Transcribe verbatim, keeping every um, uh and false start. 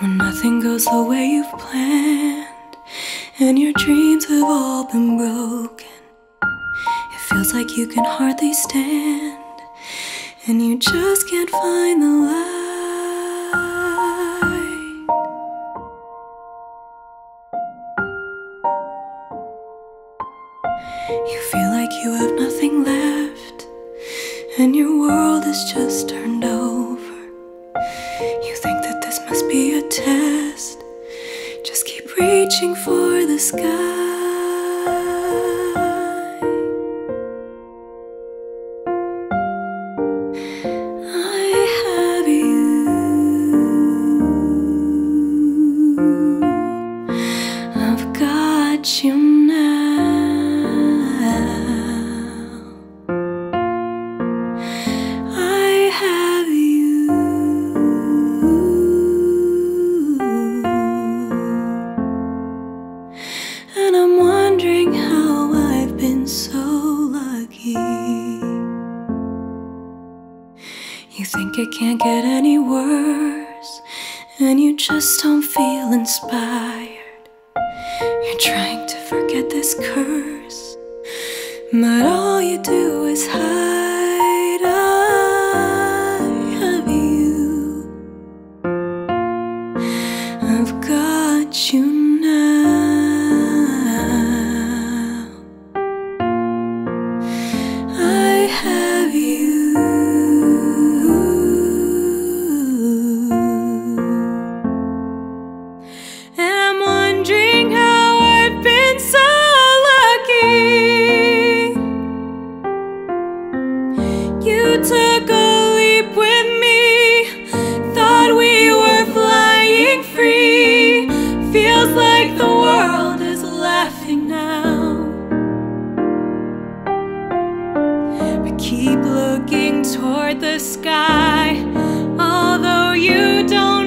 When nothing goes the way you've planned and your dreams have all been broken, it feels like you can hardly stand and you just can't find the light. You feel like you have nothing left and your world is just turned over. You think that this must be a test, just keep reaching for the sky. I have you, I've got you now. I have You think it can't get any worse, and you just don't feel inspired. You're trying to forget this curse, but all you do is hide. I have you, I've got you now. I have you, took a leap with me, thought we were flying free. Feels like the world is laughing now, but keep looking toward the sky, although you don't